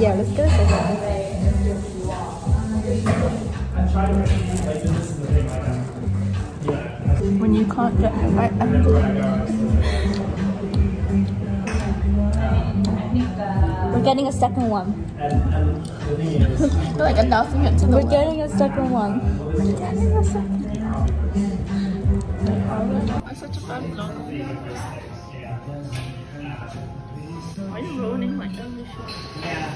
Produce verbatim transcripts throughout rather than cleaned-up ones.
Yeah, let's get a second. When you can't get it right, I'm good. We're getting a second one. Like announcing it to the We're one. getting a second one. We're getting a second one. I'm such a bad vlog. Why are you ruining my own show? Yeah.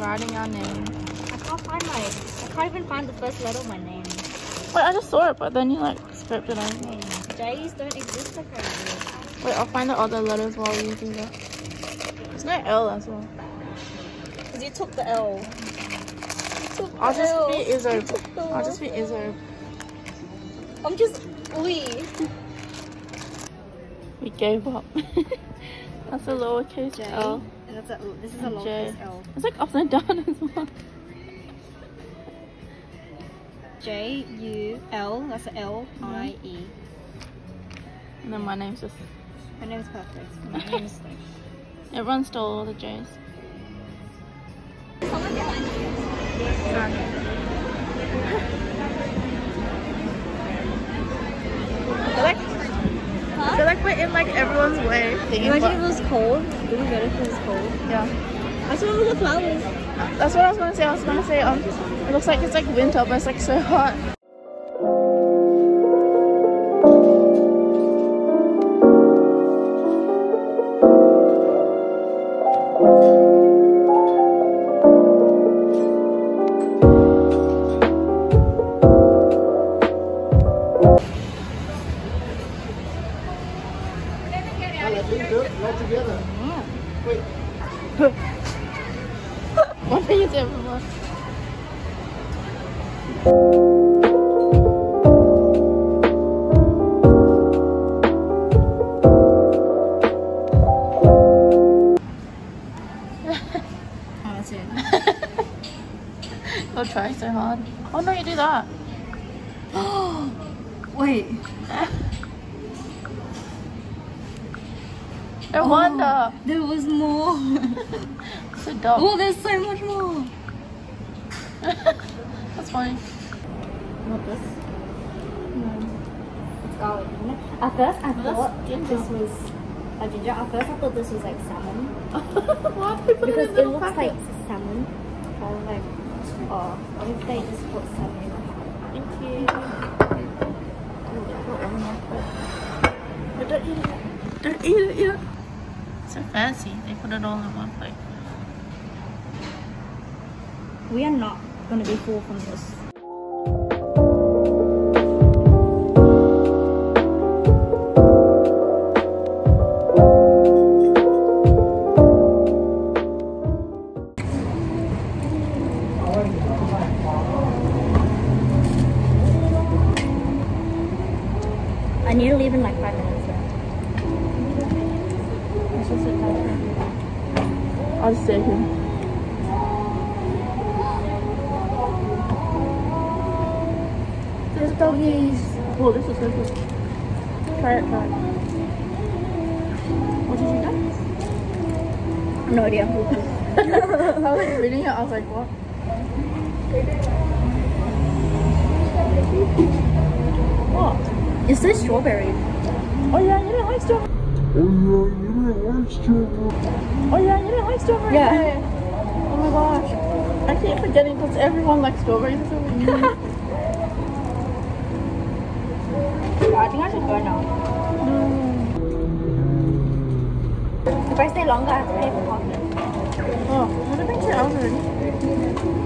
Writing our name. I can't find my. I can't even find the first letter of my name. Wait, I just saw it, but then you like scraped it out. Mm. J's don't exist like that. Wait, I'll find the other letters while you do that. There's no L as well. Cause you took the L. You took the I'll just L. be Izzo. I'll just be Izzo. I'm just we. We gave up. That's a lowercase J. L. And that's a, this is and a lowercase L. It's like upside down as well. J U L, that's an L mm-hmm. I E. And then my name's just. My name's perfect. My name's like. Everyone stole all the J's. Someone behind you. Sorry. Like. I feel like we're in like everyone's way. Imagine if it was cold. It would be better if it was cold. Yeah. I just remember the flowers. That's what I was gonna say. I was gonna say um, it looks like it's like winter, but it's like so hot. One thing is everyone. Oh, that's it. You'll try so hard. Oh no, you do that. Wait. No oh, wonder. There was more. So dumb. Oh, there's so much more. That's funny. Not this. No. It's garlic, isn't it? At first, I well, thought this was a ginger. At first, I thought this was like salmon. Why did they put because it in the it looks packet? Like salmon. I was like, oh, what if they just put salmon in the Thank you. Oh, don't eat it. Don't eat it, yeah. So fancy. They put it all in one plate. We are not going to be full from this. I need to leave in like five minutes. Right? I'll stay here. Doggies. Oh, this is so good. Try it, try it. What did you do? No idea. I was reading it, I was like, what? What? It's so strawberry. Oh yeah, you didn't like strawberry. Oh yeah, you didn't like strawberry. Oh yeah, you didn't like strawberry. Yeah. Oh my gosh. I keep forgetting because everyone likes strawberries. I think I should go now. Mm. If I stay longer, I have to pay for coffee. Oh, has it been two hours already?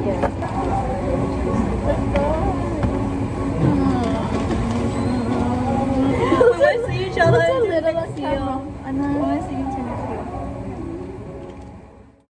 Yeah.